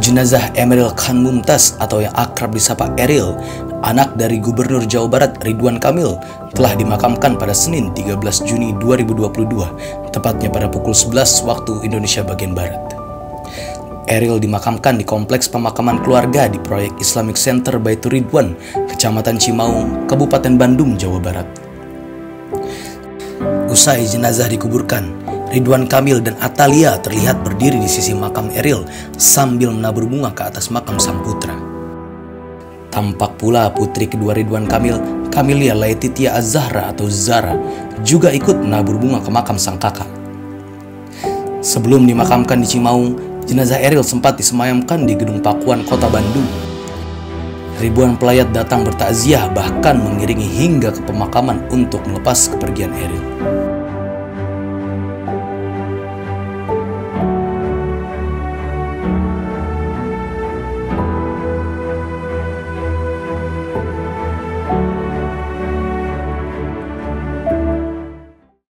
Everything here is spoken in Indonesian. Jenazah Emmeril Khan Mumtadz atau yang akrab disapa Eril, anak dari Gubernur Jawa Barat Ridwan Kamil, telah dimakamkan pada Senin 13 Juni 2022, tepatnya pada pukul 11 waktu Indonesia bagian Barat. Eril dimakamkan di Kompleks Pemakaman Keluarga di Proyek Islamic Center Baiturridwan, Kecamatan Cimaung, Kabupaten Bandung, Jawa Barat. Usai jenazah dikuburkan, Ridwan Kamil dan Atalia terlihat berdiri di sisi makam Eril sambil menabur bunga ke atas makam sang putra. Tampak pula putri kedua Ridwan Kamil, Camillia Laetitia Azzahra atau Zara, juga ikut menabur bunga ke makam sang kakak. Sebelum dimakamkan di Cimaung, jenazah Eril sempat disemayamkan di Gedung Pakuan, Kota Bandung. Ribuan pelayat datang bertakziah bahkan mengiringi hingga ke pemakaman untuk melepas kepergian Eril.